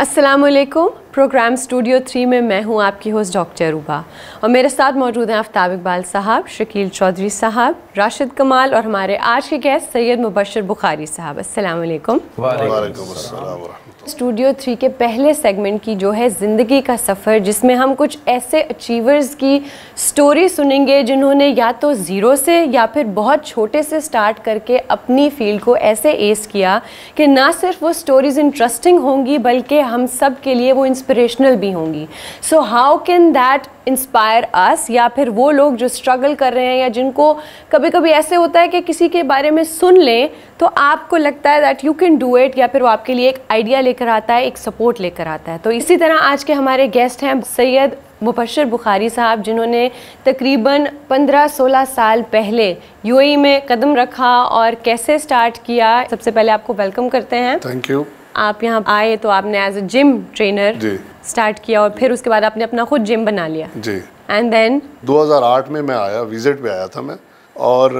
अस्सलामुअलैकुम। Programme studio 3 में मैं हूं आपकी होस्ट डॉक्टर रूबा और मेरे साथ मौजूद हैं आफ्ताब इकबाल साहब, शकील चौधरी साहब, राशिद कमाल और हमारे आज के गेस्ट सैयद मुबशर बुखारी साहब। अस्सलामुअलैकुम। वालेकुम अस्सलाम। स्टूडियो 3 के पहले सेगमेंट की जो है ज़िंदगी का सफ़र, जिसमें हम कुछ ऐसे अचीवर्स की स्टोरी सुनेंगे जिन्होंने या तो ज़ीरो से या फिर बहुत छोटे से स्टार्ट करके अपनी फील्ड को ऐसे एस किया कि ना सिर्फ वो स्टोरीज़ इंटरेस्टिंग होंगी बल्कि हम सब के लिए वो इंस्पिरेशनल भी होंगी। So how can that inspire us, या फिर वो लोग जो स्ट्रगल कर रहे हैं या जिनको कभी कभी ऐसे होता है कि किसी के बारे में सुन लें तो आपको लगता है that you can do it, या फिर वो आपके लिए एक आइडिया लेकर आता है, एक सपोर्ट लेकर आता है। तो इसी तरह आज के हमारे गेस्ट हैं सैयद मुबशर बुखारी साहब, जिन्होंने तकरीबन 15-16 साल पहले यूएई में कदम रखा और कैसे स्टार्ट किया। सबसे पहले आपको वेलकम करते हैं। Thank you. आप यहाँ आए तो आपने as a gym trainer start किया और फिर उसके बाद आपने अपना खुद जिम बना लिया जी। एंड देन 2008 में मैं आया, विजिट पे आया था मैं, और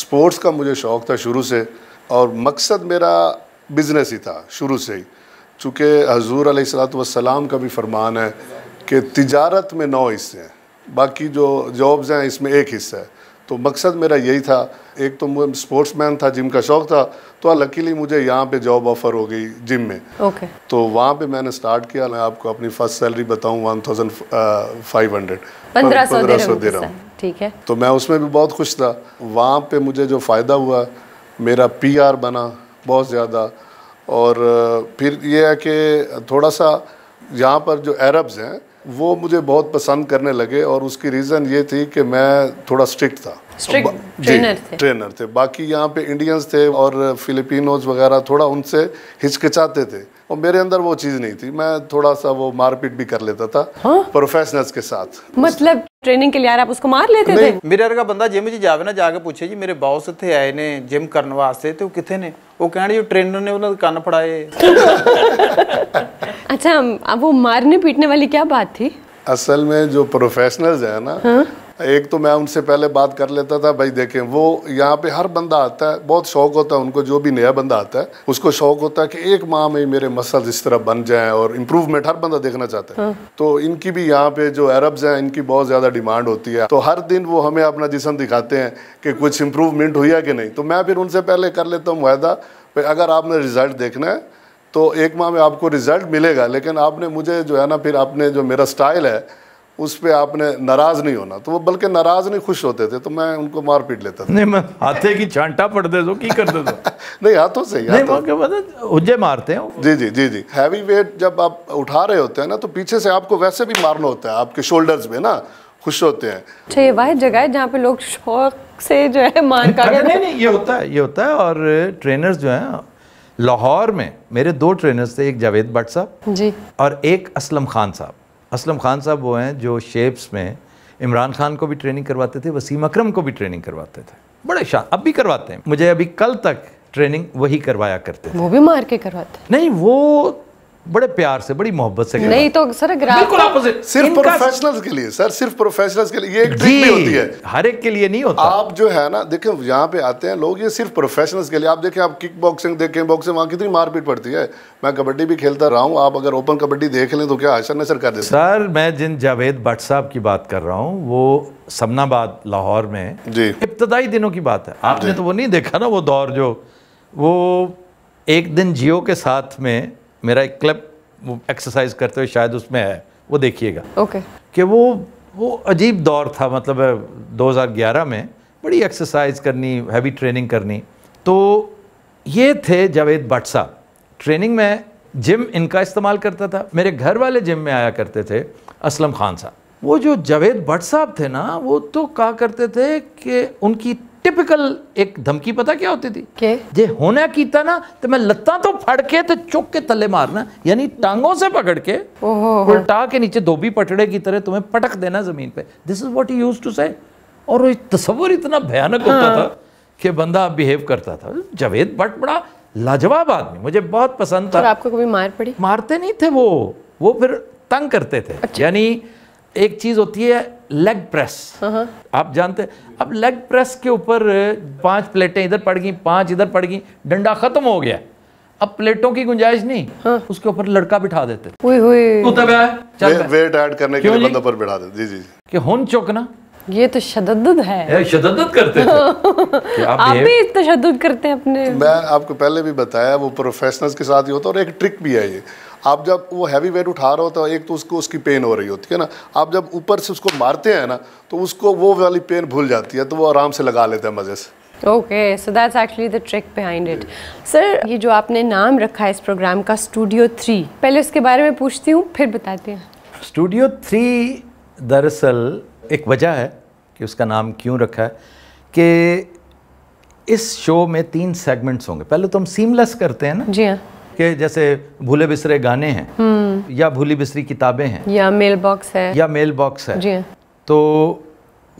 स्पोर्ट्स का मुझे शौक़ था शुरू से और मकसद मेरा बिजनेस ही था शुरू से ही, चूँकि हजूर अलैहिस्सलातु वस्सलाम का भी फरमान है कि तिजारत में 9 हिस्से हैं, बाकी जो जॉब्स हैं इसमें 1 हिस्सा है। तो मकसद मेरा यही था। एक तो मैं स्पोर्ट्समैन था, जिम का शौक़ था, तो लकीली मुझे यहाँ पे जॉब ऑफ़र हो गई जिम में। ओके। तो वहाँ पे मैंने स्टार्ट किया। मैं आपको अपनी फर्स्ट सैलरी बताऊँ 1500 1500 दिरहम। ठीक है। तो मैं उसमें भी बहुत खुश था। वहाँ पे मुझे जो फ़ायदा हुआ, मेरा PR बना बहुत ज़्यादा। और फिर ये है कि थोड़ा सा यहाँ पर जो अरब्स हैं वो मुझे बहुत पसंद करने लगे, और उसकी रीज़न ये थी कि मैं थोड़ा स्ट्रिक्ट था, ट्रेनर थे। बाकी यहाँ पे इंडियंस थे और फिलिपिनोज वगैरह थोड़ा उनसे हिचकिचाते थे, और मेरे अंदर वो चीज़ नहीं थी। मैं थोड़ा सा वो मारपीट भी कर लेता था प्रोफेशनल्स के साथ। मतलब ट्रेनिंग के लिए आप उसको मार लेते थे? मिरर का बंदा जिम जी जावे ना, जाके पूछे जी मेरे बॉस थे आए ने जिम करने वास्ते, तो किथे ने वो कहने जो ट्रेनर ने उन्होंने कान फड़ाए। अच्छा, अब वो मारने पीटने वाली क्या बात थी? असल में जो प्रोफेशनल्स हैं ना, एक तो मैं उनसे पहले बात कर लेता था, भाई देखें वो यहाँ पे हर बंदा आता है, बहुत शौक होता है उनको, जो भी नया बंदा आता है उसको शौक होता है कि एक माह में ही मेरे मसल्स इस तरह बन जाएं, और इम्प्रूवमेंट हर बंदा देखना चाहता है। तो इनकी भी यहाँ पे जो अरब्स हैं इनकी बहुत ज़्यादा डिमांड होती है, तो हर दिन वो हमें अपना जिस्म दिखाते हैं कि कुछ इम्प्रूवमेंट हुई है कि नहीं। तो मैं फिर उनसे पहले कर लेता हूँ वायदा, भाई अगर आपने रिज़ल्ट देखना है तो एक माह में आपको रिज़ल्ट मिलेगा, लेकिन आपने मुझे जो है ना फिर आपने जो मेरा स्टाइल है उस पर आपने नाराज़ नहीं होना। तो वो बल्कि नाराज़ नहीं, खुश होते थे, तो मैं उनको मार पीट लेता था। नहीं मैं हाथे की चांटा पड़ दे दो की कर दे दो। नहीं हाथों से ही उज्जे मारते हैं। जी जी जी जी। हैवी वेट जब आप उठा रहे होते हैं ना तो पीछे से आपको वैसे भी मारना होता है, आपके शोल्डर्स में ना खुश होते हैं। अच्छा, ये वह जगह है जहाँ पे लोग शौक से जो है मार का। नहीं ये होता है, ये होता है। और ट्रेनर्स जो हैं लाहौर में, मेरे 2 ट्रेनर्स थे, एक जावेद भट्ट साहब जी और एक असलम खान साहब। असलम खान साहब वो हैं जो शेप्स में इमरान खान को भी ट्रेनिंग करवाते थे, वसीम अकरम को भी ट्रेनिंग करवाते थे, बड़े शान अब भी करवाते हैं। मुझे अभी कल तक ट्रेनिंग वही करवाया करते थे। वो भी मार के करवाते? नहीं, वो बड़े प्यार से, बड़ी मोहब्बत से। नहीं तो सर बिल्कुल सिर्फ प्रोफेशनल्स के लिए, सर सिर्फ प्रोफेशनल्स के लिए। ये एक ट्रिक भी होती है, हर एक के लिए नहीं होता। आप जो है ना देखें यहाँ पे आते हैं लोग, ये सिर्फ प्रोफेशनल्स के लिए। आप देखें, आप किक बॉक्सिंग देखें, बॉक्सिंग वहाँ कितनी मारपीट पड़ती है। मैं कबड्डी भी खेलता रहा हूँ, आप अगर ओपन कबड्डी देख लें तो क्या आशा नसर कर देते। सर मैं जिन जावेद भट्ट साहब की बात कर रहा हूँ वो समनाबाद लाहौर में इब्तदाई दिनों की बात है। आपने तो वो नहीं देखा ना वो दौर, जो वो एक दिन जियो के साथ में मेरा एक क्लब एक्सरसाइज करते हुए शायद उसमें है, वो देखिएगा। ओके। कि वो अजीब दौर था। मतलब 2011 में बड़ी एक्सरसाइज करनी, हैवी ट्रेनिंग करनी। तो ये थे जावेद भट्ट साहब। ट्रेनिंग में जिम इनका इस्तेमाल करता था, मेरे घर वाले जिम में आया करते थे असलम खान साहब। वो जो जावेद भट्ट साहब थे ना, वो तो कहा करते थे कि उनकी टिपिकल एक धमकी पता क्या होती थी के? जे होना कीता ना तो मैं लत्ता तो फड़ के तो चुक के तले मारना, यानी टांगों से पकड़ के उल्टा के नीचे धोबी पटड़े की तरह तुम्हें पटक देना जमीन पे। This is what he used to say. और वो तस्वर इतना भयानक होता था कि बंदा बिहेव करता था। जावेद भट्ट बड़ा लाजवाब आदमी, मुझे बहुत पसंद था। आपको कभी मार पड़ी? मारते नहीं थे वो फिर तंग करते थे। यानी एक चीज़ होती है लेग प्रेस, आप जानते हैं। अब लेग प्रेस के ऊपर 5 प्लेटें इधर पड़ गई, 5 इधर पड़ गई, डंडा ख़त्म हो गया। अब प्लेटों की गुंजाइश नहीं, हाँ। उसके ऊपर लड़का बिठा देते वेट ऐड करने के लिए बंदा पर बिठा देते। जी जी कि हुन चुकना, ये तो शददद है, शददद करते थे। आप भी तशद्दुद करते हैं अपने। मैं आपको पहले भी बताया वो प्रोफेशनल्स के साथ ही होता है और एक ट्रिक भी है ये, आप जब वो हैवी वेट उठा रहा होता है एक तो उसको उसकी पेन हो रही होती है ना, आप जब ऊपर से उसको मारते हैं ना तो उसको वो वाली पेन भूल जाती है तो वो आराम से लगा लेता है मज़े से। Okay, so that's actually the trick behind it. Sir ये जो आपने नाम रखा है इस प्रोग्राम का स्टूडियो 3, पहले उसके बारे में पूछती हूँ फिर बताते हैं। स्टूडियो 3 दरअसल एक वजह है कि उसका नाम क्यों रखा है कि इस शो में 3 सेगमेंट्स होंगे। पहले तो हम सीमलेस करते हैं ना, जी हाँ, कि जैसे भूले बिसरे गाने हैं या भूली बिसरी किताबें हैं या मेल बॉक्स है जी हाँ, तो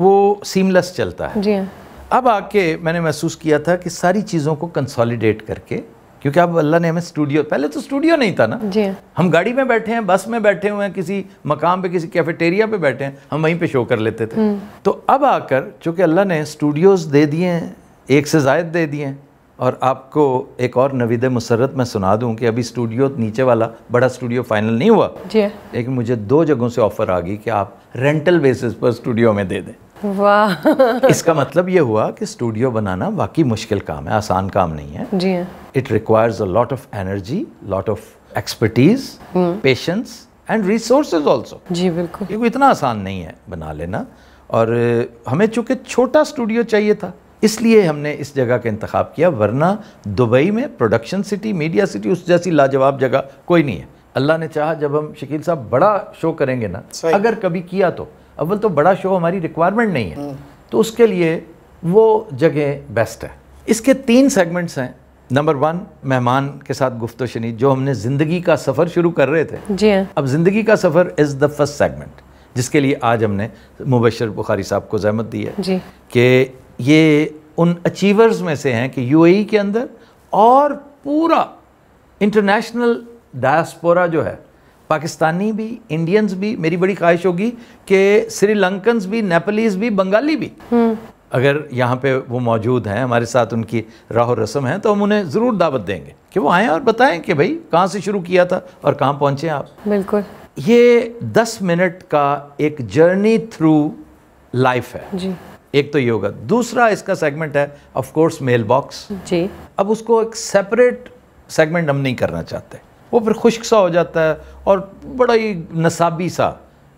वो सीमलेस चलता है। जी हाँ। अब आके मैंने महसूस किया था कि सारी चीज़ों को कंसोलिडेट करके, क्योंकि अब अल्लाह ने हमें स्टूडियो, पहले तो स्टूडियो नहीं था ना, जी हम गाड़ी में बैठे हैं, बस में बैठे हुए हैं, किसी मकाम पे किसी कैफेटेरिया पे बैठे हैं, हम वहीं पे शो कर लेते थे। तो अब आकर चूँकि अल्लाह ने स्टूडियोज़ दे दिए हैं, 1 से ज़ायद दे दिए हैं, और आपको एक और नवीद मुसरत मैं सुना दूं कि अभी स्टूडियो नीचे वाला बड़ा स्टूडियो फाइनल नहीं हुआ, लेकिन मुझे 2 जगहों से ऑफ़र आ गई कि आप रेंटल बेसिस पर स्टूडियो में दे दें। वाह, इसका मतलब ये हुआ कि स्टूडियो बनाना वाकई मुश्किल काम है, आसान काम नहीं है। जी हाँ। It requires a lot of energy, lot of expertise, patience and resources also. जी बिल्कुल, क्योंकि इतना आसान नहीं है बना लेना। और हमें चूँकि छोटा स्टूडियो चाहिए था इसलिए हमने इस जगह का इंतखाब किया, वरना दुबई में प्रोडक्शन सिटी, मीडिया सिटी, उस जैसी लाजवाब जगह कोई नहीं है। अल्लाह ने चाहा जब हम शकील साहब बड़ा शो करेंगे ना, अगर कभी किया तो अव्वल तो बड़ा शो हमारी रिक्वायरमेंट नहीं है, तो उसके लिए वो जगह बेस्ट है। इसके 3 सेगमेंट्स हैं। नंबर 1 मेहमान के साथ गुफ्त शनीद, जो हमने ज़िंदगी का सफ़र शुरू कर रहे थे। जी हाँ। अब ज़िंदगी का सफ़र इज़ द फर्स्ट सेगमेंट, जिसके लिए आज हमने मुबशर बुखारी साहब को जहमत दी है कि ये उन अचीवर्स में से हैं कि यूएई के अंदर और पूरा इंटरनेशनल डायस्पोरा जो है, पाकिस्तानी भी, इंडियंस भी, मेरी बड़ी ख्वाहिश होगी कि श्रीलंकन्स भी, नेपालीज़ भी, बंगाली भी, अगर यहाँ पे वो मौजूद हैं हमारे साथ, उनकी राह रस्म है, तो हम उन्हें ज़रूर दावत देंगे कि वो आएँ और बताएं कि भाई कहाँ से शुरू किया था और कहाँ पहुँचे आप। बिल्कुल, ये 10 मिनट का एक जर्नी थ्रू लाइफ है। जी। एक तो ये होगा। दूसरा इसका सेगमेंट है ऑफकोर्स मेल बॉक्स। जी। अब उसको एक सेपरेट सेगमेंट हम नहीं करना चाहते, वो फिर खुश्क सा हो जाता है और बड़ा ही नसाबी सा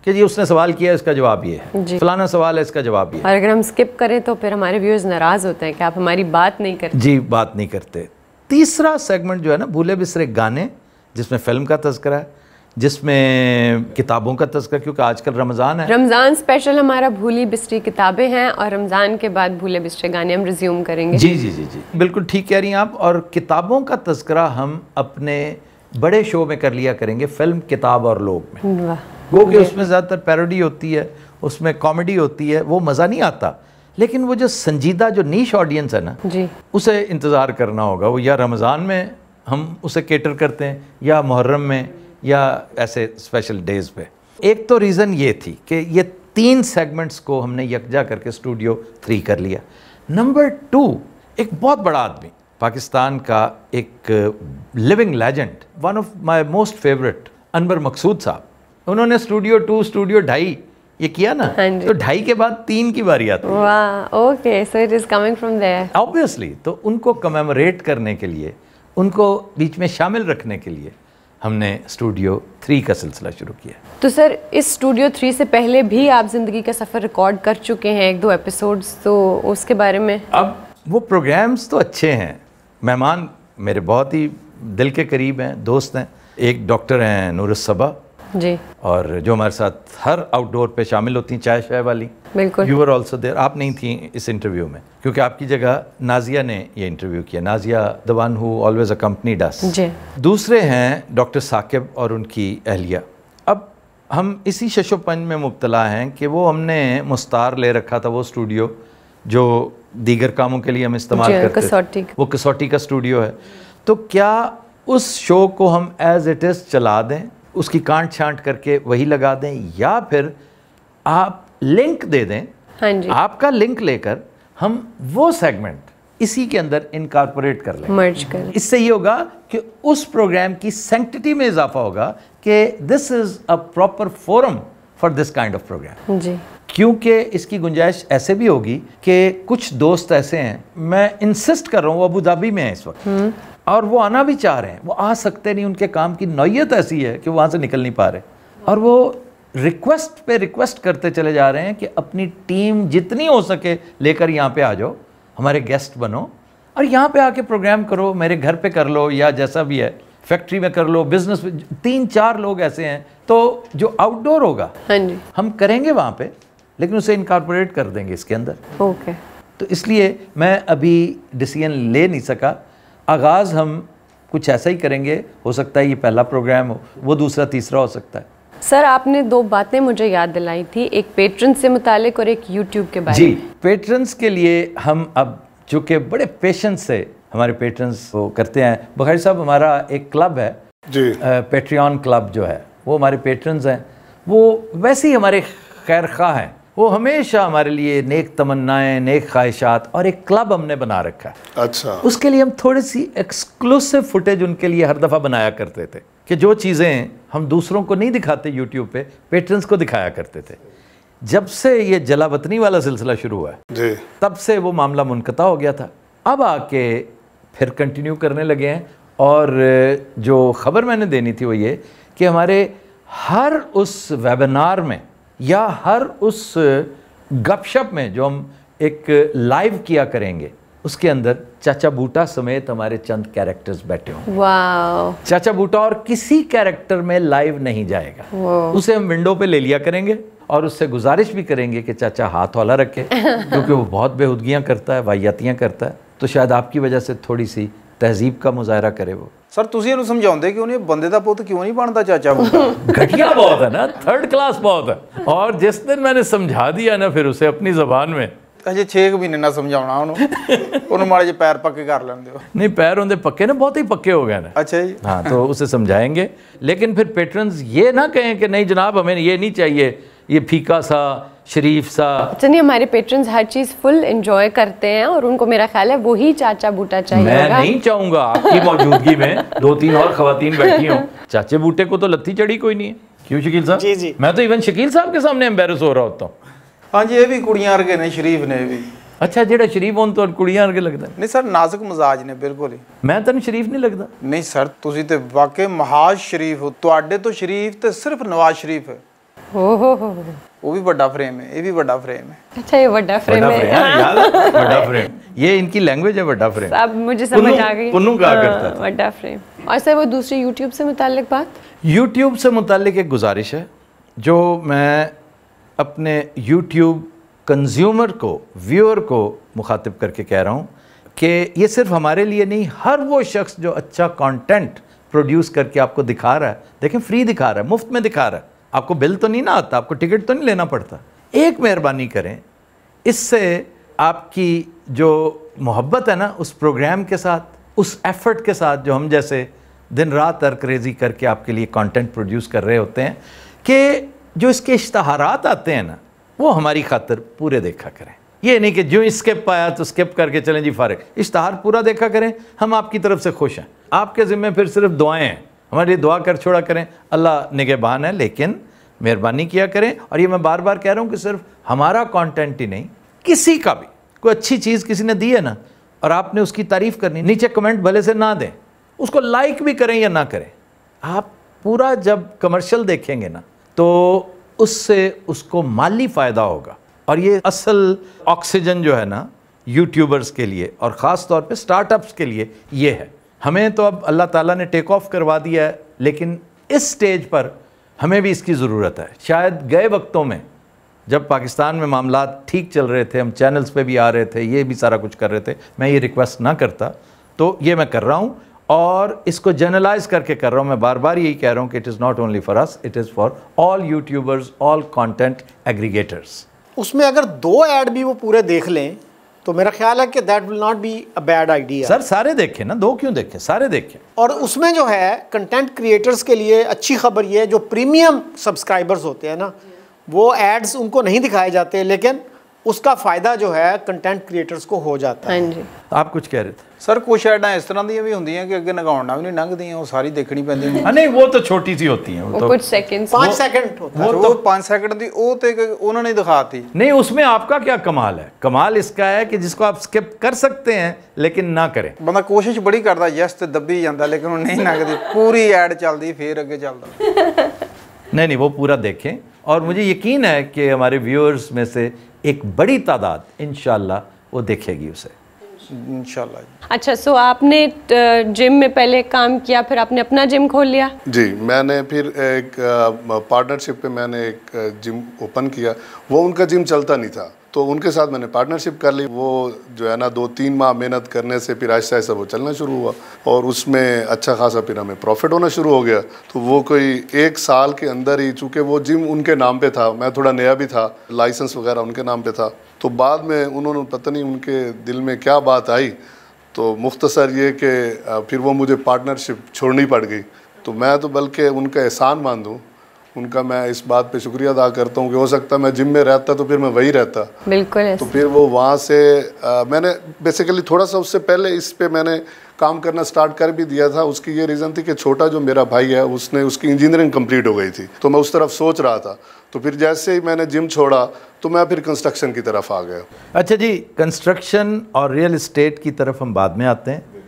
कि जी उसने सवाल किया इसका जवाब ये है, फलाना सवाल है इसका जवाब ये है। और अगर हम स्किप करें तो फिर हमारे व्यूअर्स नाराज़ होते हैं कि आप हमारी बात नहीं करते। जी, बात नहीं करते। तीसरा सेगमेंट जो है ना, भूले बिसरे गाने, जिसमें फ़िल्म का तज़किरा है, जिसमें किताबों का तज़किरा, क्योंकि आजकल रमज़ान है, रमज़ान स्पेशल हमारा भूली बिसरी किताबें हैं और रमज़ान के बाद भूले बिसरे गाने हम रिज्यूम करेंगे। जी जी जी जी, बिल्कुल ठीक कह रही हैं आप। और किताबों का तज़किरा हम अपने बड़े शो में कर लिया करेंगे, फिल्म किताब और लोग में, वो कि उसमें ज़्यादातर पैरोडी होती है, उसमें कॉमेडी होती है, वो मज़ा नहीं आता, लेकिन वो जो संजीदा जो नीश ऑडियंस है ना, जी, उसे इंतज़ार करना होगा। वो या रमज़ान में हम उसे कैटर करते हैं या मुहर्रम में या ऐसे स्पेशल डेज़ पे। एक तो रीज़न ये थी कि ये 3 सेगमेंट्स को हमने यकजा करके स्टूडियो 3 कर लिया। नंबर 2, एक बहुत बड़ा आदमी, पाकिस्तान का एक living legend, one of my most favourite, Anwar Maqsood साहब, उन्होंने स्टूडियो 2, स्टूडियो 2.5 ये किया ना, तो 2.5 के बाद 3 की बारी आती है। वाह, okay, so it is coming from there obviously. तो उनको कमेमोरेट करने के लिए, उनको बीच में शामिल रखने के लिए हमने स्टूडियो 3 का सिलसिला शुरू किया। तो सर इस स्टूडियो 3 से पहले भी आप ज़िंदगी का सफ़र रिकॉर्ड कर चुके हैं, 1-2 एपिसोड्स, तो उसके बारे में। अब वो प्रोग्राम्स तो अच्छे हैं, मेहमान मेरे बहुत ही दिल के करीब हैं, दोस्त हैं। एक डॉक्टर हैं नूरुस्सबा जी, और जो हमारे साथ हर आउटडोर पे शामिल होती हैं, चाय शाय वाली। बिल्कुल, यू आर ऑल्सो देयर, आप नहीं थी इस इंटरव्यू में क्योंकि आपकी जगह नाजिया ने ये इंटरव्यू किया, Nazia the one who always accompanied us. जी। दूसरे हैं डॉक्टर साकिब और उनकी अहलिया। अब हम इसी शशोपंज में मुब्तला हैं कि वो हमने मुस्तार ले रखा था, वो स्टूडियो जो दीगर कामों के लिए हम इस्तेमाल करते हैं, कसौटी, वो कसौटी का स्टूडियो है। तो क्या उस शो को हम एज इट इज़ चला दें, उसकी कांट छांट करके वही लगा दें, या फिर आप लिंक दे दें। हाँ जी। आपका लिंक लेकर हम वो सेगमेंट इसी के अंदर इनकॉर्पोरेट कर लें, मर्ज कर। इससे ये होगा कि उस प्रोग्राम की सैंक्टिटी में इजाफा होगा कि this is a proper forum for this kind of programme जी, क्योंकि इसकी गुंजाइश ऐसे भी होगी कि कुछ दोस्त ऐसे हैं, मैं इंसिस्ट कर रहा हूँ, वो अबू धाबी में है इस वक्त और वो आना भी चाह रहे हैं, वो आ सकते नहीं, उनके काम की नौयत ऐसी है कि वहाँ से निकल नहीं पा रहे, और वो रिक्वेस्ट पे रिक्वेस्ट करते चले जा रहे हैं कि अपनी टीम जितनी हो सके लेकर यहाँ पे आ जाओ, हमारे गेस्ट बनो और यहाँ पे आके प्रोग्राम करो, मेरे घर पे कर लो या जैसा भी है, फैक्ट्री में कर लो, बिजनेस में, 3-4 लोग ऐसे हैं तो जो आउटडोर होगा हम करेंगे वहाँ पे, लेकिन उसे इनकॉर्पोरेट कर देंगे इसके अंदर। ओके, तो इसलिए मैं अभी डिसीजन ले नहीं सका, आगाज़ हम कुछ ऐसा ही करेंगे, हो सकता है ये पहला प्रोग्राम हो, वो दूसरा तीसरा हो सकता है। सर आपने 2 बातें मुझे याद दिलाई थी, एक पेट्रन से मुतालिक और एक यूट्यूब के बारे में। जी, पेट्रन्स के लिए हम अब चूँकि बड़े पेशेंस से हमारे पेट्रन्स वो करते हैं, बुखारी साहब हमारा एक क्लब है जी, पेट्रियन क्लब जो है, वो हमारे पेट्रन्स हैं, वो वैसे ही हमारे खैरखा हैं, वो हमेशा हमारे लिए नेक तमन्नाएं, नेक ख्वाहिशात, और एक क्लब हमने बना रखा है। अच्छा, उसके लिए हम थोड़ी सी एक्सक्लूसिव फुटेज उनके लिए हर दफ़ा बनाया करते थे, कि जो चीज़ें हम दूसरों को नहीं दिखाते यूट्यूब पे, पेट्रन्स को दिखाया करते थे। जब से ये जलावतनी वाला सिलसिला शुरू हुआ है तब से वो मामला मुनक़ता हो गया था, अब आके फिर कंटिन्यू करने लगे हैं, और जो ख़बर मैंने देनी थी वो ये कि हमारे हर उस वेबिनार में या हर उस गपशप में जो हम एक लाइव किया करेंगे, उसके अंदर चाचा बूटा समेत हमारे चंद कैरेक्टर्स बैठे हों। वाओ, चाचा बूटा और किसी कैरेक्टर में लाइव नहीं जाएगा, उसे हम विंडो पे ले लिया करेंगे और उससे गुजारिश भी करेंगे कि चाचा हाथ वाला रखे क्योंकि वो बहुत बेहुदगियाँ करता है, वाहियातियाँ करता है, तो शायद आपकी वजह से थोड़ी सी तहजीब का मुजाहरा करे वो। सर तुसी इन्हूं समझाउंदे कि उन्हें बंदे दा पुत्त क्यों नहीं बनता चाचा बूटा, घटिया बहुत है ना, थर्ड क्लास बहुत है, और जिस दिन मैंने समझा दिया ना फिर उसे अपनी जबान में, अजे 6 महीने ना समझाना उन्होंने माड़े जे पैर पक्के कर लेंदे हो। नहीं, पैर उनके पक्के ना, बहुत ही पक्के हो गए ना। अच्छा जी, हाँ, तो उसे समझाएंगे, लेकिन फिर पेट्रन्स ये ना कहें कि नहीं जनाब हमें ये नहीं चाहिए, ये फीका सा, शरीफ सा। चलिए, हमारे पेट्रन्स हर चीज़ फुल एंजॉय करते हैं और उनको मेरा ख्याल है वही चाचा बूटा चाहिए। मैं नहीं चाहूँगा आपकी मौजूदगी में 2-3 और ख़वातीन बैठी हों, चाचे बूटे को तो लत्ती चढ़ी कोई नहीं है। क्यों शकील साहब? जी जी, मैं तो इवन शकील साहब के सामने एम्बेरस हो रहा होता हूँ। हाँ जी, ये भी कुड़ियाँ वर्गे ने, शरीफ ने भी। अच्छा, जेड़ा शरीफ होने तो कुड़ियाँ वर्गे लगता है? नहीं सर, नाजुक मिजाज ने बिल्कुल ही। मैं तेन शरीफ नहीं लगता? नहीं सर, तुसी ते वाकई महाज शरीफ हो, तुहाडे तो शरीफ तो सिर्फ नवाज शरीफ है। वो भी बड़ा फ्रेम है, ये भी बड़ा फ्रेम है। अच्छा, ये बड़ा फ्रेम है, यार बड़ा फ्रेम, ये इनकी लैंग्वेज है, बड़ा फ्रेम। अब मुझे समझ आ गई पुन्नू क्या करता है, बड़ा फ्रेम। और सर वो दूसरी यूट्यूब से मुताल्लिक बात? यूट्यूब से मुताल्लिक एक गुजारिश है जो मैं अपने यूट्यूब कंज्यूमर को, व्यूअर को मुखातिब करके कह रहा हूँ कि ये सिर्फ हमारे लिए नहीं, हर वो शख्स जो अच्छा कंटेंट प्रोड्यूस करके आपको दिखा रहा है, देखें फ्री दिखा रहा है, मुफ्त में दिखा रहा है, आपको बिल तो नहीं ना आता, आपको टिकट तो नहीं लेना पड़ता, एक मेहरबानी करें, इससे आपकी जो मोहब्बत है ना उस प्रोग्राम के साथ, उस एफर्ट के साथ जो हम जैसे दिन रात अरकरेज़ी करके आपके लिए कंटेंट प्रोड्यूस कर रहे होते हैं, कि जो इसके इश्तहारात आते हैं ना वो हमारी खातिर पूरे देखा करें। ये नहीं कि जो स्किप आया तो स्किप करके चलें जी फारिग, इश्तहार पूरा देखा करें, हम आपकी तरफ से खुश हैं। आपके ज़िम्मे फिर सिर्फ दुआएं हैं, हमारे लिए दुआ कर छोड़ा करें, अल्लाह निगहबान है, लेकिन मेहरबानी किया करें। और ये मैं बार बार कह रहा हूँ कि सिर्फ हमारा कंटेंट ही नहीं, किसी का भी कोई अच्छी चीज़ किसी ने दी है ना और आपने उसकी तारीफ़ करनी, नीचे कमेंट भले से ना दें, उसको लाइक भी करें या ना करें, आप पूरा जब कमर्शियल देखेंगे ना तो उससे उसको माली फ़ायदा होगा। और ये असल ऑक्सीजन जो है ना यूट्यूबर्स के लिए और ख़ास तौर पे स्टार्टअप्स के लिए ये है। हमें तो अब अल्लाह ताला ने टेक ऑफ करवा दिया है, लेकिन इस स्टेज पर हमें भी इसकी ज़रूरत है। शायद गए वक्तों में जब पाकिस्तान में मामला ठीक चल रहे थे, हम चैनल्स पे भी आ रहे थे, ये भी सारा कुछ कर रहे थे, मैं ये रिक्वेस्ट ना करता, तो ये मैं कर रहा हूँ और इसको जनरलाइज करके कर रहा हूँ। मैं बार बार यही कह रहा हूँ कि it is not only for us, it is for all YouTubers, all content aggregators. उसमें अगर 2 ऐड भी वो पूरे देख लें तो मेरा ख्याल है कि that will not be a bad idea. Sir सारे देखें ना, 2 क्यों देखें, सारे देखें। और उसमें जो है कंटेंट क्रिएटर्स के लिए अच्छी खबर ये है, जो प्रीमियम सब्सक्राइबर्स होते हैं ना वो एड्स उनको नहीं दिखाए जाते, लेकिन उसका फायदा जो है कंटेंट क्रिएटर्स को हो जाता है। आप कुछ कह रहे थे सर? कुछ ऐडा इस तरह दी भी होंगी कि अगे नगाउना भी नहीं लंघदी, वो सारी देखनी पैंदी है। नहीं वो तो छोटी सी होती है, वो कुछ सेकंड 5 सेकंड होता है, वो 5 सेकंड दी वो तो उन्होंने दिखाती नहीं। उसमें आपका क्या कमाल है? कमाल इसका है कि जिसको आप स्किप कर सकते हैं लेकिन ना करें। बंदा कोशिश बड़ी करता यस तो दबी जाता लेकिन वो नहीं लंघती, पूरी ऐड चलती फिर अगे चलता। नहीं वो पूरा देखें और मुझे यकीन है कि हमारे व्यूअर्स में से एक बड़ी तादाद इंशाल्लाह वो देखेगी उसे इंशाल्लाह। अच्छा सो आपने जिम में पहले काम किया, फिर आपने अपना जिम खोल लिया? जी मैंने फिर एक पार्टनरशिप पे मैंने एक जिम ओपन किया। वो उनका जिम चलता नहीं था तो उनके साथ मैंने पार्टनरशिप कर ली। वो जो है ना 2-3 माह मेहनत करने से फिर आहिस्ता आहिस्ता वो चलना शुरू हुआ और उसमें अच्छा खासा फिर हमें प्रॉफिट होना शुरू हो गया। तो वो कोई 1 साल के अंदर ही, चूँकि वो जिम उनके नाम पे था, मैं थोड़ा नया भी था, लाइसेंस वगैरह उनके नाम पे था, तो बाद में उन्होंने पता नहीं उनके दिल में क्या बात आई तो मुख्तसर ये कि फिर वो मुझे पार्टनरशिप छोड़नी पड़ गई। तो मैं तो बल्कि उनका एहसान मान दूँ, उनका मैं इस बात पे शुक्रिया अदा करता हूँ कि हो सकता है मैं जिम में रहता तो फिर मैं वही रहता। बिल्कुल। तो फिर वो वहाँ से मैंने बेसिकली थोड़ा सा उससे पहले इस पे मैंने काम करना स्टार्ट कर भी दिया था। उसकी ये रीज़न थी कि छोटा जो मेरा भाई है उसने उसकी इंजीनियरिंग कंप्लीट हो गई थी तो मैं उस तरफ सोच रहा था। तो फिर जैसे ही मैंने जिम छोड़ा तो मैं फिर कंस्ट्रक्शन की तरफ आ गया। अच्छा जी, कंस्ट्रक्शन और रियल इस्टेट की तरफ हम बाद में आते हैं।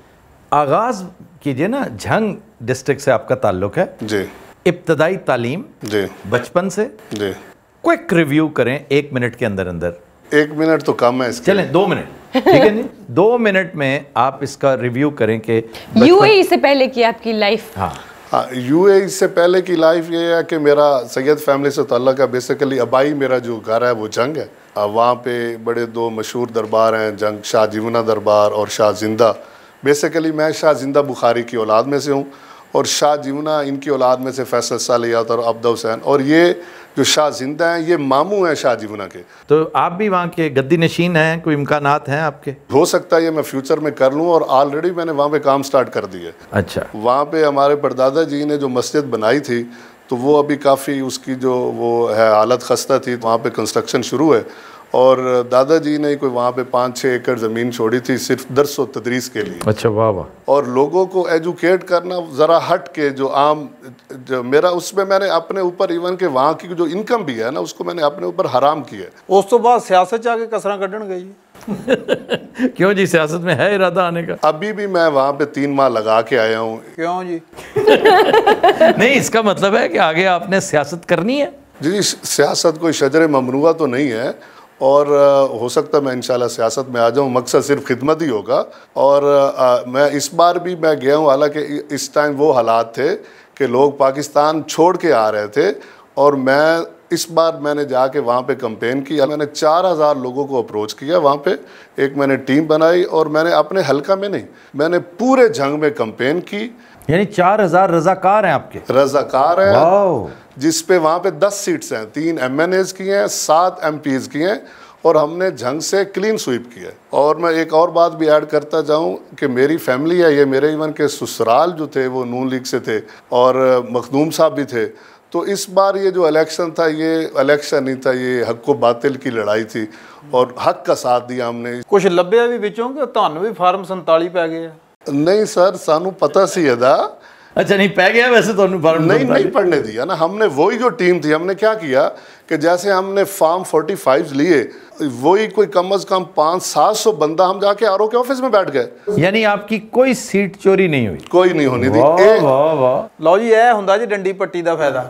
आगाज़ कीजिए ना, झंग डिस्ट्रिक्ट से आपका ताल्लुक़ है जी। इब्तदाई तालीम बचपन से जी। क्विक रिव्यू करें 1 मिनट के अंदर अंदर। 1 मिनट तो कम है इसके, चलें 2 मिनट ठीक है। 2 मिनट में आप इसका रिव्यू करें कि यूएई से पहले की आपकी लाइफ। हाँ यूएई से पहले की लाइफ ये है कि मेरा सैयद फैमिली से ताल्लुक़ है। बेसिकली अबाई मेरा जो घर है वो जंग है। वहाँ पे बड़े 2 मशहूर दरबार हैं जंग, शाह जीवना दरबार और शाह जिंदा। बेसिकली मैं शाह जिंदा बुखारी की औलाद में से हूँ और शाह जीवना इनकी औलाद में से फैसल सालियात और अब्दा हुसैन, और ये जो शाह जिंदा हैं ये मामू हैं शाह जीवना के। तो आप भी वहाँ के गद्दी नशीन हैं, कोई इम्कानात हैं आपके? हो सकता है ये मैं फ्यूचर में कर लूँ और ऑलरेडी मैंने वहाँ पे काम स्टार्ट कर दिया। अच्छा। वहाँ पे हमारे परदादा जी ने जो मस्जिद बनाई थी तो वो अभी काफ़ी उसकी जो वो है हालत खस्ता थी, वहाँ पर कंस्ट्रक्शन शुरू है और दादाजी ने कोई वहाँ पे 5-6 एकड़ ज़मीन छोड़ी थी सिर्फ दर्स और तदरीस के लिए। अच्छा वाह वाह। और लोगों को एजुकेट करना ज़रा हट के, जो आम जो मेरा उसमें मैंने अपने ऊपर इवन के वहाँ की जो इनकम भी है ना उसको मैंने अपने ऊपर हराम किया। उस तो बाद सियासत जाके कसरा कढ़न गई। क्यों जी, सियासत में है इरादा आने का? अभी भी मैं वहाँ पे 3 माह लगा के आया हूँ। क्यों जी? नहीं इसका मतलब है कि आगे आपने सियासत करनी है। जी सियासत कोई शजर ममनुआ तो नहीं है और हो सकता है मैं इंशाल्लाह सियासत में आ जाऊं। मकसद सिर्फ खिदमत ही होगा। और मैं इस बार भी मैं गया हूं, हालांकि इस टाइम वो हालात थे कि लोग पाकिस्तान छोड़ के आ रहे थे और मैं इस बार मैंने जाके वहाँ पे कंपेन किया। मैंने 4000 लोगों को अप्रोच किया वहाँ पे, एक मैंने टीम बनाई और मैंने अपने हलका में नहीं, मैंने पूरे जंग में कंपेन की। यानी 4000 रजाकार हैं आपके? रजाकार हैं, जिसपे वहाँ पे 10 सीट्स हैं, 3 MNAs की हैं, 7 MPs की हैं और हमने झंग से क्लीन स्वीप किया है। और मैं एक और बात भी ऐड करता जाऊं कि मेरी फैमिली है, ये मेरे इवन के ससुराल जो थे वो नून लीग से थे और मखदूम साहब भी थे। तो इस बार ये जो इलेक्शन था ये इलेक्शन नहीं था, ये हक को बातिल की लड़ाई थी और हक का साथ दिया हमने। कुछ लभ्या भी विचों के तुहानू भी फार्म 47 पै गए? नहीं सर, सानू पता सी अदा। अच्छा नहीं पै गया वैसे तो नहीं पढ़ने दिया ना हमने। वही जो टीम थी हमने क्या किया कि जैसे हमने फार्म 45 लिए वही कोई कम अज कम 500-700 बंदा हम जाके आरओ के ऑफिस में बैठ गए। यानी आपकी कोई सीट चोरी नहीं हुई? कोई नहीं होनी थी। लो जी ए हुंदा जी डंडी पट्टी का फायदा।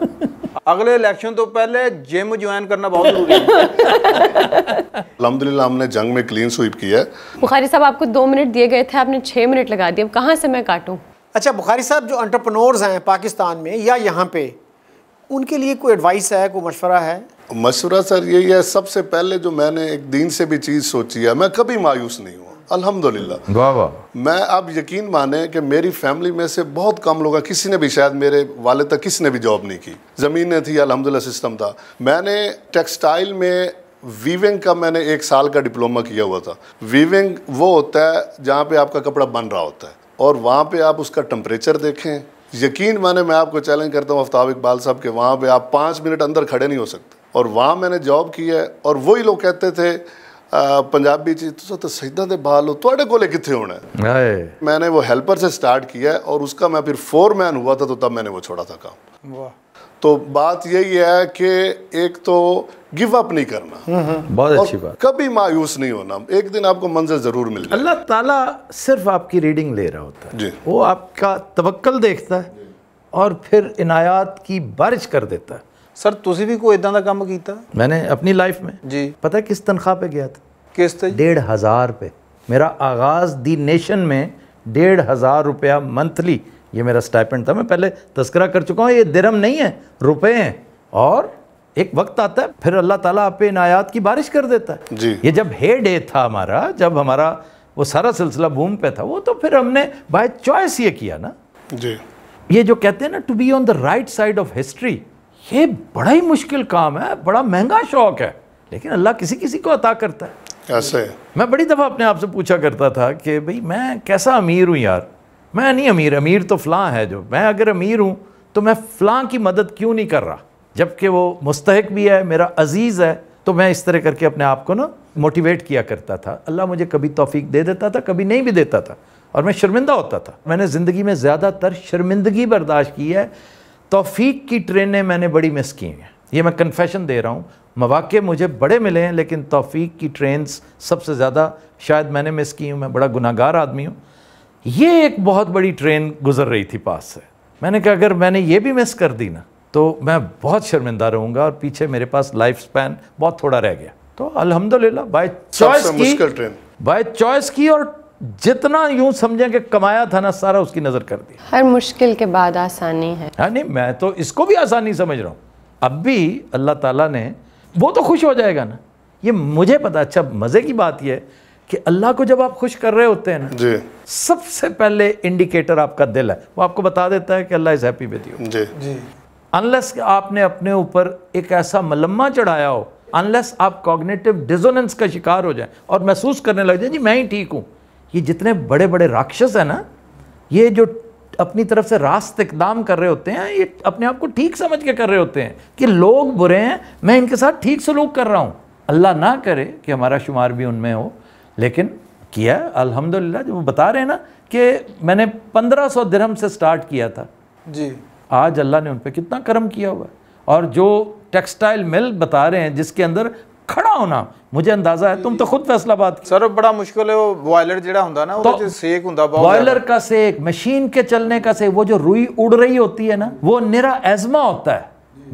अगले इलेक्शन तो पहले जिम ज्वाइन करना बहुत जरूरी है। अल्हम्दुलिल्लाह हमने जंग में क्लीन स्वीप किया है। बुखारी साहब आपको 2 मिनट दिए गए थे, आपने 6 मिनट लगा दिए, कहाँ से मैं काटूँ? अच्छा बुखारी साहब, जो एंटरप्रेन्योर्स हैं पाकिस्तान में या यहाँ पे, उनके लिए कोई एडवाइस है, कोई मशवरा है? मशवरा सर यही है, सबसे पहले जो मैंने एक दीन से भी चीज़ सोची है, मैं कभी मायूस नहीं हुआ अल्हम्दुलिल्लाह। वाह वाह। मैं अब यकीन माने कि मेरी फैमिली में से बहुत कम लोग हैं, किसी ने भी शायद मेरे वाले तक किसी ने भी जॉब नहीं की, ज़मीनें थी अल्हम्दुलिल्लाह, सिस्टम था। मैंने टेक्सटाइल में वीविंग का मैंने 1 साल का डिप्लोमा किया हुआ था। वीविंग वो होता है जहाँ पे आपका कपड़ा बन रहा होता है और वहाँ पे आप उसका टेम्परेचर देखें। यकीन माने मैं आपको चैलेंज करता हूँ आफ्ताब इकबाल साहब के, वहाँ पे आप 5 मिनट अंदर खड़े नहीं हो सकते। और वहाँ मैंने जॉब की है और वही लोग कहते थे पंजाबी तो सजदा दे बाल हो थोड़े कोले किथे होना है। मैंने वो हेल्पर से स्टार्ट किया है और उसका मैं फिर फोरमैन हुआ था, तो तब मैंने वो छोड़ा था काम। वाह। तो बात यही है कि एक तो गिव अप नहीं करना, बहुत अच्छी बात, कभी मायूस नहीं होना, एक दिन आपको मंजिल जरूर मिलेगी। अल्लाह ताला सिर्फ आपकी रीडिंग ले रहा होता है, वो आपका तवक्कल देखता है और फिर इनायत की बारिश कर देता है। सर तुसी भी कोई इदा का काम किया? मैंने अपनी लाइफ में जी पता किस तनख्वाह पे गया था? किस? 1500 पे। मेरा आगाज़ दी नेशन में 1500 रुपया मंथली, ये मेरा स्टाइपेंड था। मैं पहले तस्करा कर चुका हूँ, ये दिरहम नहीं है, रुपए हैं। और एक वक्त आता है फिर अल्लाह ताला आप पे इनायात की बारिश कर देता है जी। ये जब हे डे था हमारा, जब हमारा वो सारा सिलसिला बूम पे था, वो तो फिर हमने बाय चॉइस ये किया ना जी। ये जो कहते हैं ना to be on the right side of history, ये बड़ा ही मुश्किल काम है, बड़ा महंगा शौक है, लेकिन अल्लाह किसी किसी को अता करता है। कैसे? मैं बड़ी दफ़ा अपने आप से पूछा करता था कि भाई मैं कैसा अमीर हूँ यार, मैं नहीं अमीर, अमीर तो फ़लाँ है। जो मैं अगर अमीर हूँ तो मैं फ़लाँ की मदद क्यों नहीं कर रहा, जबकि वो मुस्तहक भी है, मेरा अजीज़ है। तो मैं इस तरह करके अपने आप को ना मोटिवेट किया करता था। अल्लाह मुझे कभी तौफीक दे देता था, कभी नहीं भी देता था, और मैं शर्मिंदा होता था। मैंने ज़िंदगी में ज़्यादातर शर्मिंदगी बर्दाश्त की है, तौफीक की ट्रेनें मैंने बड़ी मिस की हैं। ये मैं कन्फेशन दे रहा हूँ, मौके मुझे बड़े मिले हैं, लेकिन तौफीक की ट्रेन्स सबसे ज़्यादा शायद मैंने मिस की हूँ। मैं बड़ा गुनाहगार आदमी हूँ। ये एक बहुत बड़ी ट्रेन गुजर रही थी पास से, मैंने कहा अगर मैंने ये भी मिस कर दी ना तो मैं बहुत शर्मिंदा रहूँगा, और पीछे मेरे पास लाइफ स्पैन बहुत थोड़ा रह गया। तो अल्हम्दुलिल्लाह बाय चॉइस की, बाय चॉइस की, और जितना यूं समझें कि कमाया था ना सारा उसकी नजर कर दी। हर मुश्किल के बाद आसानी है। हाँ नहीं, मैं तो इसको भी आसानी समझ रहा हूँ। अब भी अल्लाह ताला ने, वो तो खुश हो जाएगा ना, ये मुझे पता। अच्छा मज़े की बात यह है कि अल्लाह को जब आप खुश कर रहे होते हैं ना जी, सबसे पहले इंडिकेटर आपका दिल है, वो आपको बता देता है कि Allah is happy with you जी जी। अनलेस आपने अपने ऊपर एक ऐसा मलम्मा चढ़ाया हो, अनलेस आप कॉग्निटिव डिसोनेंस का शिकार हो जाए और महसूस करने लग जाए जी मैं ही ठीक हूँ। ये जितने बड़े बड़े राक्षस हैं ना, ये जो अपनी तरफ से रास्त इकदाम कर रहे होते हैं, ये अपने आप को ठीक समझ के कर रहे होते हैं कि लोग बुरे हैं, मैं इनके साथ ठीक सलूक कर रहा हूँ। अल्लाह ना करे कि हमारा शुमार भी उनमें हो, लेकिन किया अल्हम्दुलिल्लाह। जो बता रहे हैं ना कि मैंने 1500 दिरहम से स्टार्ट किया था जी, आज अल्लाह ने उन पर कितना करम किया हुआ। और जो टेक्सटाइल मिल बता रहे हैं जिसके अंदर खड़ा होना, मुझे अंदाजा है, तुम तो खुद फैसलाबाद। सर बड़ा मुश्किल है वो बॉयलर जेड़ा हुंदा ना, वो तो सेक हुंदा, बॉयलर का सेक, मशीन के चलने का सेक, वो जो रुई उड़ रही होती है ना, वो निरा एजमा होता है,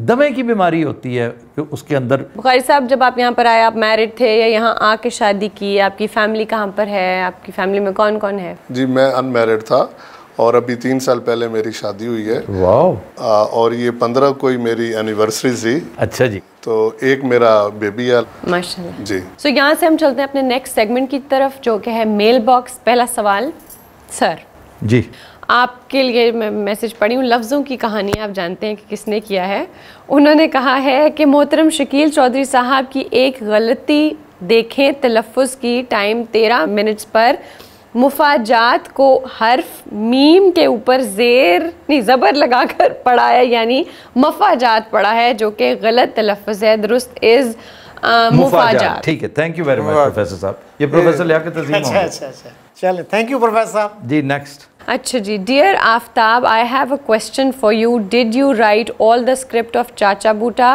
दमे की बीमारी होती है उसके अंदर। बुखारी साहब जब आप यहाँ पर आए, आप मैरिड थे या यहाँ आके शादी की? आपकी फैमिली कहाँ पर है, आपकी फैमिली में कौन कौन है? जी मैं अनमैरिड था और अभी 3 साल पहले मेरी शादी हुई है। वाह। और ये 15 को ही मेरी एनिवर्सरी थी। अच्छा जी। तो एक मेरा बेबी है माशाल्लाह जी। सो यहाँ से हम चलते हैं अपने नेक्स्ट सेगमेंट की तरफ जो कि है मेल बॉक्स। पहला सवाल सर जी आपके लिए, मैं मैसेज पढ़ी हूँ, लफ्ज़ों की कहानी है, आप जानते हैं कि किसने किया है। उन्होंने कहा है कि मोहतरम शकील चौधरी साहब की एक गलती देखें तलफ़ुज़ की, टाइम 13 मिनट्स पर मुफाजात को हर्फ मीम के ऊपर ज़ेर नहीं ज़बर लगाकर पढ़ा है, यानी मफाजात पढ़ा है, जो कि गलत तलफ़ुज़ है, दुरुस्त इज़ मुफाजात। ठीक है, thank you very much professor साहब। ये प्रोफेसर लिया के तस्लीम। अच्छा अच्छा अच्छा, चलिए थैंक यू प्रोफेसर साहब जी। नेक्स्ट। अच्छा जी, dear Aftab, I have a question for you. Did you write all the script of Chacha Boota?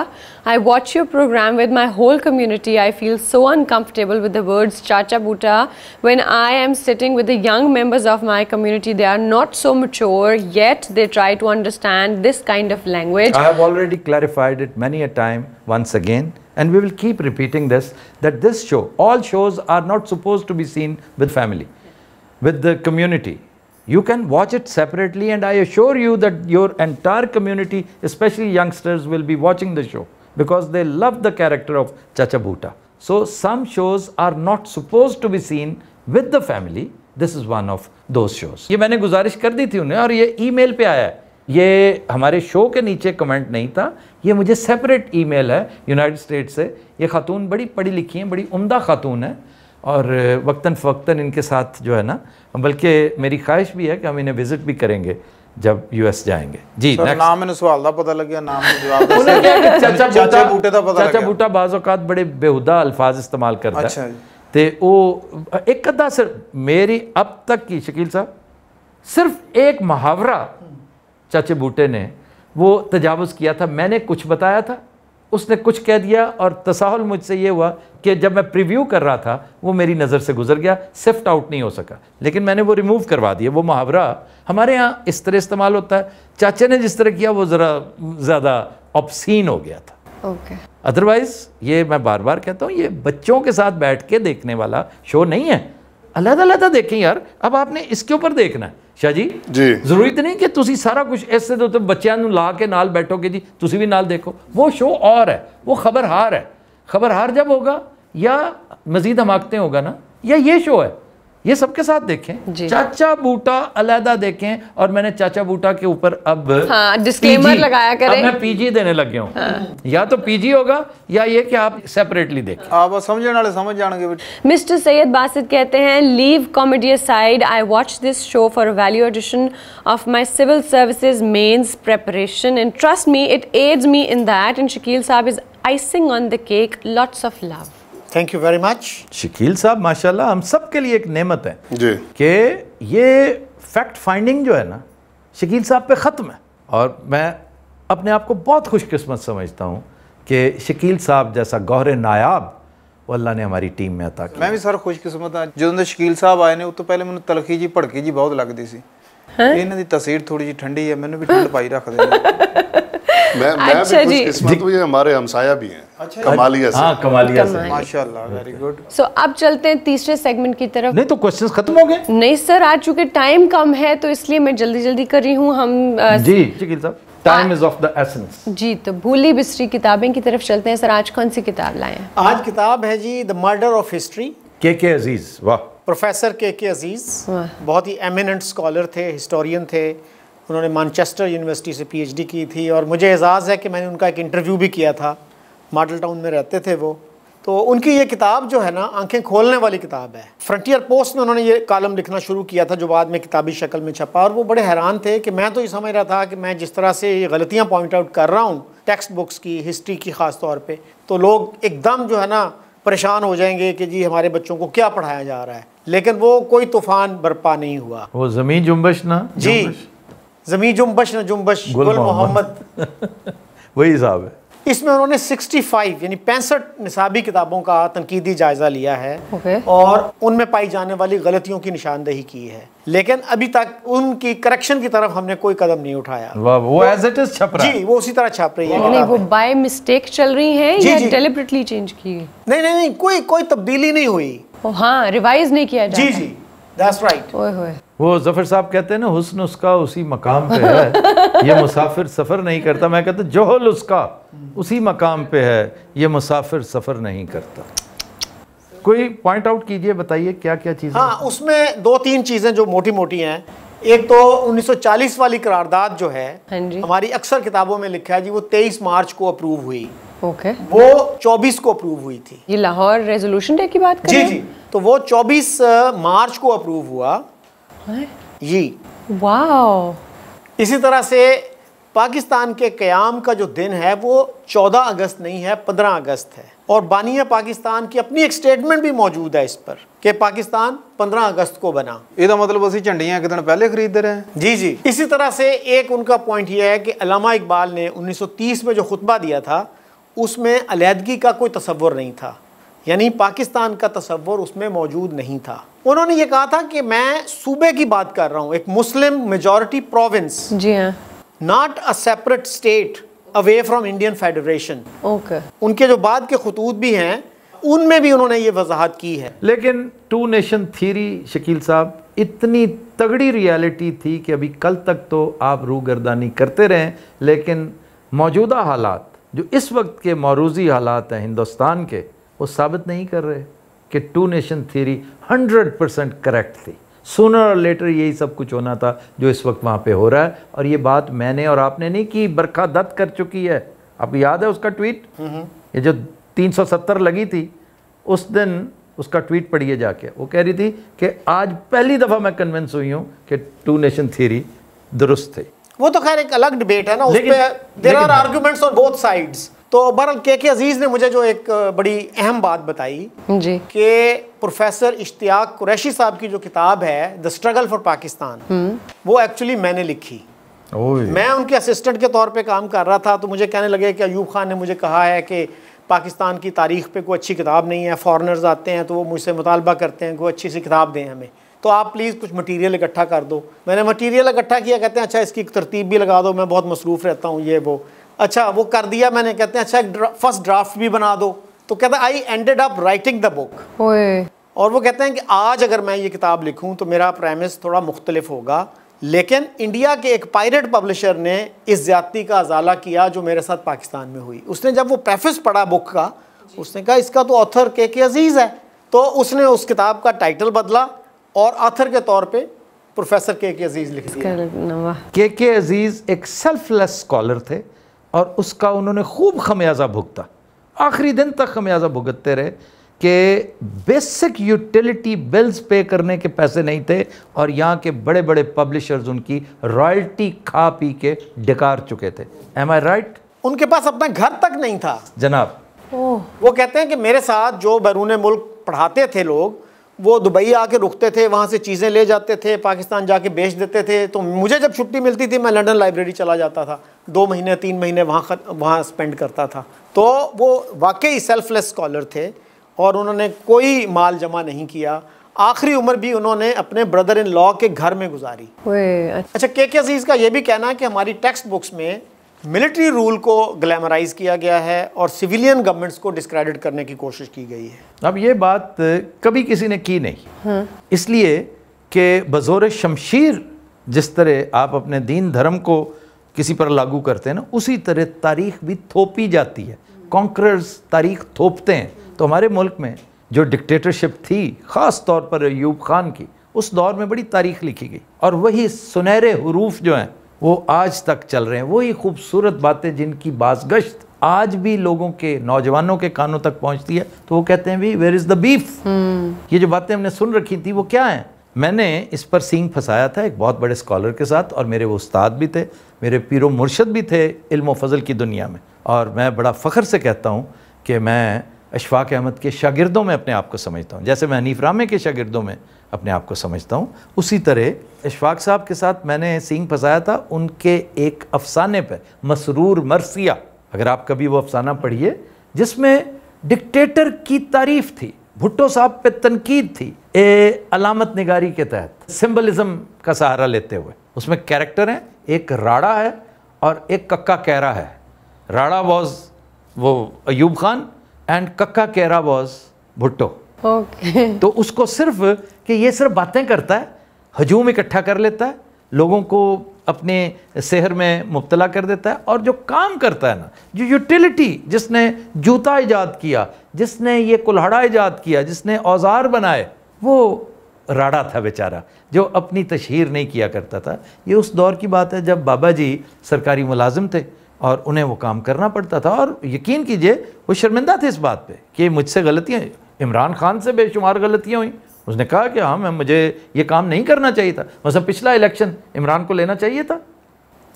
I watch your programme with my whole community. I feel so uncomfortable with the words Chacha Boota when I am sitting with the young members of my community. They are not so mature yet they try to understand this kind of language. I have already clarified it many a time once again and we will keep repeating this, that this show, all shows are not supposed to be seen with family, with the community. You can watch it separately, and I assure you that your entire community, especially youngsters, will be watching the show because they love the character of Chacha Boota. So some shows are not supposed to be seen with the family. This is one of those shows. Ye maine guzarish kar di thi unhe, aur ye email pe aaya hai, ये हमारे show के नीचे comment नहीं था, ये मुझे separate email है United State से। ये खातून बड़ी पढ़ी लिखी हैं, बड़ी उम्दा खातून है, और वक्तन फ़वक्तन इनके साथ जो है ना, बल्कि मेरी ख्वाहिश भी है कि हम इन्हें विज़िट भी करेंगे जब यूएस जाएंगे। जी नाम मैंने सवाल दा पता लग गया, नाम जवाब चाचा चाचा बूटे दा पता लग गया। चाचा बूटा बाज़ औक़ात बड़े बेहुदा अल्फाज इस्तेमाल करता। अच्छा ते ओ एक अदा सर मेरी अब तक की शकील साहब सिर्फ एक मुहावरा चाचे बूटे ने वो तजावुज़ किया था, मैंने कुछ बताया था, उसने कुछ कह दिया और तसाहुल मुझसे ये हुआ कि जब मैं प्रीव्यू कर रहा था वो मेरी नज़र से गुजर गया, सिफ्ट आउट नहीं हो सका, लेकिन मैंने वो रिमूव करवा दिया। वो मुहावरा हमारे यहाँ इस तरह इस्तेमाल होता है, चाचे ने जिस तरह किया वो ज़रा ज़्यादा ऑब्सीन हो गया था। ओके अदरवाइज़ ये मैं बार बार कहता हूँ ये बच्चों के साथ बैठ के देखने वाला शो नहीं है, अलग अलग देखें यार। अब आपने इसके ऊपर देखना है शाह जी, जरूरी तो नहीं कि तुसी सारा कुछ ऐसे दो तो बच्चों को ला के नाल बैठोगे जी, तुसी भी नाल देखो, वो शो और है, वो खबरहार है। खबरहार जब होगा या मजीद हमाकते होगा ना, या ये शो है, ये सबके साथ देखें। चाचा बूटा अलहदा देखें और मैंने चाचा बूटा के ऊपर अब डिस्क्लेमर लगाया करें। अब मैं पीजी देने लग गया हूँ, या तो पीजी होगा या ये कि आप सेपरेटली देखें। आप समझने वाले समझ जाएंगे। मिस्टर सैयद बासित कहते हैं leave comedy side, I watch this show for value addition of my civil services mains preparation and trust me it aids me in that and Shakeel साहब is icing on the cake, lots of love. Thank you very much Shakeel साहब, माशाल्लाह हम सब के लिए एक नेमत है जी कि ये फैक्ट फाइंडिंग जो है ना शकील साहब पे ख़त्म है, और मैं अपने आप को बहुत खुशकिस्मत समझता हूँ कि शकील साहब जैसा गौहर नायाब वो अल्लाह ने हमारी टीम में अता किया। मैं भी सर खुशकिस्मत हाँ, जो शकील साहब आए ने उस तो पहले मैं तलखी जी भड़की जी बहुत लगती सी, इन्हों की तस्वीर थोड़ी जी ठंडी है, मैंने भी ठंड पाई रख दी। मैं अच्छा भी किस्मत हुई है, हमारे हमसाया भी हैं। अच्छा कमालिया से। हाँ कमालिया से माशाल्लाह, वेरी गुड। सो अब चलते हैं तीसरे सेगमेंट की तरफ। नहीं तो क्वेश्चंस खत्म हो गए? नहीं सर, आज चूंकि टाइम कम है तो इसलिए मैं जल्दी जल्दी कर रही हूँ। हम जी शकील साहब, time is of the essence. जी तो भूली बिसरी किताबें की तरफ चलते हैं। सर आज कौन सी किताब लाए? आज किताब है जी the murder of history, KK. Aziz. वाह, प्रोफेसर के.के. अजीज बहुत ही एमिनेंट स्कॉलर थे, हिस्टोरियन थे, उन्होंने मैनचेस्टर यूनिवर्सिटी से पीएचडी की थी और मुझे एजाज़ है कि मैंने उनका एक इंटरव्यू भी किया था, मॉडल टाउन में रहते थे वो। तो उनकी ये किताब जो है ना आंखें खोलने वाली किताब है। फ्रंटियर पोस्ट में उन्होंने ये कॉलम लिखना शुरू किया था जो बाद में किताबी शक्ल में छपा, और वो बड़े हैरान थे कि मैं तो ये समझ रहा था कि मैं जिस तरह से ये गलतियाँ पॉइंट आउट कर रहा हूँ टेक्स्ट बुक्स की, हिस्ट्री की ख़ास तौर पर, तो लोग एकदम जो है ना परेशान हो जाएंगे कि जी हमारे बच्चों को क्या पढ़ाया जा रहा है। लेकिन वो कोई तूफ़ान बर्पा नहीं हुआ। वो ज़मीन जुम्बश ना जी, ज़मीन जुम्बश न जुम्बश, गुल मोहम्मद वही हिसाब है। इसमें उन्होंने 65 यानी 65 निसाबी किताबों का तनकीदी जायज़ा लिया है और उनमें पाई जाने वाली गलतियों की निशानदेही की है, लेकिन अभी तक उनकी करेक्शन की तरफ हमने कोई कदम नहीं उठाया। वो एज इट इज छप रहा है जी, वो उसी तरह छप रही है। वो बाय मिस्टेक चल रही है या डेलिबरेटली चेंज की? नहीं नहीं नहीं, कोई तब्दीली नहीं हुई। हाँ रिवाइज नहीं किया जी जी, दैट्स राइट। वो जफर साहब कहते हैं ना हुस्न उसका उसी मकाम पे है ये मुसाफिर सफ़र नहीं करता। मैं कहता जोहल उसका उसी मकाम पे है ये मुसाफिर सफ़र नहीं करता। कोई पॉइंट आउट कीजिए, बताइए क्या क्या चीज़ें। हाँ उसमें दो तीन चीज़ें जो मोटी मोटी हैं, एक तो 1940 वाली करारदाद जो है हमारी अक्सर किताबों में लिखा है जी, वो 23 मार्च को अप्रूव हुई। ओके वो 24 को अप्रूव हुई थी। ये लाहौर रेजोल्यूशन डे की बात कर जी जी, तो वो 24 मार्च को अप्रूव हुआ जी। वाओ। इसी तरह से पाकिस्तान के क़याम का जो दिन है वो 14 अगस्त नहीं है, 15 अगस्त है। और बानिया पाकिस्तान की अपनी एक स्टेटमेंट भी मौजूद है इस पर कि पाकिस्तान 15 अगस्त को बना। ये मतलब असि झंडियाँ कितने पहले खरीदते रहे जी जी। इसी तरह से एक उनका पॉइंट ये है कि अल्लामा इकबाल ने 1930 में जो खुतबा दिया था उसमें अलहदगी का कोई तसव्वुर नहीं था, यानी पाकिस्तान का तसव्वुर उसमें मौजूद नहीं था। उन्होंने ये कहा था कि मैं सूबे की बात कर रहा हूँ, एक मुस्लिम मेजॉरिटी प्रोविंस जी हाँ, not a separate state away from Indian federation. Okay उनके जो बाद के खतूत भी हैं उनमें भी उन्होंने ये वजाहत की है। लेकिन टू नेशन थ्योरी शकील साहब इतनी तगड़ी रियलिटी थी कि अभी कल तक तो आप रूगर्दानी करते रहें, लेकिन मौजूदा हालात जो इस वक्त के मौरूजी हालात हैं हिंदुस्तान के, वो साबित नहीं कर रहे कि टू नेशन थ्योरी 100% करेक्ट थी। सूनर और लेटर यही सब कुछ होना था जो इस वक्त वहाँ पे हो रहा है। और ये बात मैंने और आपने नहीं की, बरका दत्त कर चुकी है। आपको याद है उसका ट्वीट, ये जो 370 लगी थी उस दिन उसका ट्वीट पढ़िए जाके। वो कह रही थी कि आज पहली दफ़ा मैं कन्विंस हुई हूँ कि टू नेशन थ्योरी दुरुस्त थे। वो तो खैर एक अलग डिबेट है ना, उसमें there are arguments on both sides. तो बहरहाल के.के. अजीज ने मुझे जो एक बड़ी अहम बात बताई कि प्रोफेसर इश्तियाक कुरैशी साहब की जो किताब है द स्ट्रगल फॉर पाकिस्तान, वो एक्चुअली मैंने लिखी। मैं उनके असिस्टेंट के तौर पे काम कर रहा था, तो मुझे कहने लगे कि अयूब खान ने मुझे कहा है कि पाकिस्तान की तारीख पे कोई अच्छी किताब नहीं है, फॉरेनर्स आते हैं तो वो मुझसे मुतालबा करते हैं कोई अच्छी सी किताब दें हमें, तो आप प्लीज़ कुछ मटेरियल इकट्ठा कर दो। मैंने मटेरियल इकट्ठा किया, कहते हैं अच्छा इसकी तरतीब भी लगा दो, मैं बहुत मसरूफ़ रहता हूँ ये वो, अच्छा वो कर दिया मैंने, कहते हैं अच्छा एक फर्स्ट ड्राफ्ट भी बना दो। तो कहते हैं I ended up writing the book. और वो कहते हैं कि आज अगर मैं ये किताब लिखूँ तो मेरा प्रेमिस थोड़ा मुख्तलिफ होगा, लेकिन इंडिया के एक पायरेट पब्लिशर ने इस ज़्यादती का अजाला किया जो मेरे साथ पाकिस्तान में हुई। उसने जब वो प्रेफिस पढ़ा बुक का, उसने कहा इसका तो ऑथर के.के. अजीज़ है, तो उसने उस किताब का टाइटल बदला और ऑथर के तौर पे प्रोफेसर के.के. अजीज़ लिख दिया। के.के. अजीज़ एक सेल्फलेस स्कॉलर थे और उसका उन्होंने खूब खमियाजा भुगता, आखिरी दिन तक खमियाजा भुगतते रहे कि बेसिक यूटिलिटी बिल्स पे करने के पैसे नहीं थे और यहाँ के बड़े बड़े पब्लिशर्स उनकी रॉयल्टी खा पी के डकार चुके थे। Am I right? उनके पास अपना घर तक नहीं था जनाब। वो कहते हैं कि मेरे साथ जो बैरून मुल्क पढ़ाते थे लोग, वो दुबई आके रुकते थे, वहाँ से चीज़ें ले जाते थे, पाकिस्तान जाके बेच देते थे। तो मुझे जब छुट्टी मिलती थी मैं लंदन लाइब्रेरी चला जाता था, 2 महीने 3 महीने वहाँ स्पेंड करता था। तो वो वाकई सेल्फलेस स्कॉलर थे और उन्होंने कोई माल जमा नहीं किया। आखिरी उम्र भी उन्होंने अपने ब्रदर इन लॉ के घर में गुजारी। अच्छा, के.के. अजीज़ का ये भी कहना है कि हमारी टेक्स्ट बुक्स में मिलिट्री रूल को ग्लैमराइज किया गया है और सिविलियन गवर्नमेंट्स को डिस्क्रेडिट करने की कोशिश की गई है। अब ये बात कभी किसी ने की नहीं, इसलिए कि बज़ोर शमशीर जिस तरह आप अपने दीन धर्म को किसी पर लागू करते हैं ना, उसी तरह तारीख भी थोपी जाती है। कॉन्करर्स तारीख थोपते हैं। तो हमारे मुल्क में जो डिक्टेटरशिप थी, ख़ास तौर पर अयूब ख़ान की, उस दौर में बड़ी तारीख लिखी गई और वही सुनहरे हरूफ जो हैं वो आज तक चल रहे हैं। वही खूबसूरत बातें जिनकी बाज़गश्त आज भी लोगों के, नौजवानों के कानों तक पहुंचती है, तो वो कहते हैं भी वेयर इज़ द बीफ। ये जो बातें हमने सुन रखी थी वो क्या हैं? मैंने इस पर सींग फंसाया था एक बहुत बड़े स्कॉलर के साथ, और मेरे वो उस्ताद भी थे, मेरे पीरो मुर्शद भी थे इल्म व फजल की दुनिया में। और मैं बड़ा फ़ख्र से कहता हूँ कि मैं अशफाक अहमद के शागिर्दों में अपने आप को समझता हूँ, जैसे मैं हनीफ रामे के शागिर्दों में अपने आप को समझता हूँ, उसी तरह अशफाक साहब के साथ मैंने सींग फंसाया था उनके एक अफसाने पर, मसरूर मरसिया। अगर आप कभी वो अफसाना पढ़िए, जिसमें डिक्टेटर की तारीफ़ थी, भुट्टो साहब पे तनकीद थी, अलामत निगारी के तहत सिम्बलिज़म का सहारा लेते हुए। उसमें कैरेक्टर हैं, एक राड़ा है और एक कक्का कैरा है। राड़ा वॉज वो अयूब खान एंड कक्का कैरा वॉज भुट्टो। तो उसको सिर्फ कि ये सिर्फ बातें करता है, हजूम इकट्ठा कर लेता है, लोगों को अपने शहर में मुब्तला कर देता है, और जो काम करता है ना, जो यूटिलिटी, जिसने जूता इजाद किया, जिसने ये कुल्हाड़ा इजाद किया, जिसने औजार बनाए, वो राड़ा था बेचारा जो अपनी तशहीर नहीं किया करता था। ये उस दौर की बात है जब बाबा जी सरकारी मुलाजिम थे और उन्हें वो काम करना पड़ता था, और यकीन कीजिए वो शर्मिंदा थे इस बात पे कि मुझसे गलतियाँ, इमरान खान से बेशुमार गलतियाँ हुई। उसने कहा कि हाँ मुझे ये काम नहीं करना चाहिए था, मतलब पिछला इलेक्शन इमरान को लेना चाहिए था।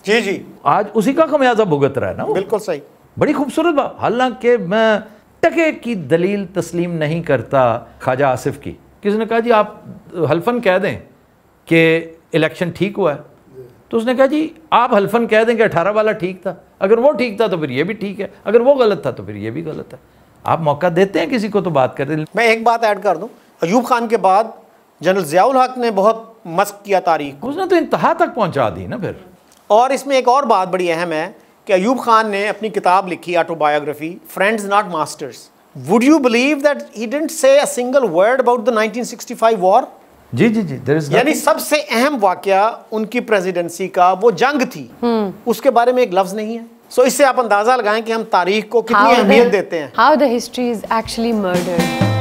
जी जी, आज उसी का खमियाजा भुगत रहा है ना। बिल्कुल सही, बड़ी खूबसूरत बात। हालांकि मैं टके की दलील तस्लीम नहीं करता ख्वाजा आसिफ की। किसी ने कहा जी आप हल्फन कह दें कि इलेक्शन ठीक हुआ है, तो उसने कहा जी आप हल्फन कह दें कि 18 वाला ठीक था, अगर वो ठीक था तो फिर ये भी ठीक है, अगर वो गलत था तो फिर ये भी गलत है। आप मौका देते हैं किसी को तो बात करते हैं। मैं एक बात ऐड कर दूं, अयूब खान के बाद जनरल ज़िया-उल-हक ने बहुत मस्क किया तारीख को, उसने तो इंतहा तक पहुंचा दी ना फिर। और इसमें एक और बात बड़ी अहम है कि अयूब खान ने अपनी किताब लिखी autobiography friends not masters. Would you believe that he didn't say a single word about the 1965 war. जी जी जी, यानी सबसे अहम वाकया उनकी प्रेसिडेंसी का वो जंग थी, उसके बारे में एक लफ्ज नहीं है। सो इससे आप अंदाजा लगाएं कि हम तारीख को कितनी अहमियत देते हैं। How the history is actually murdered.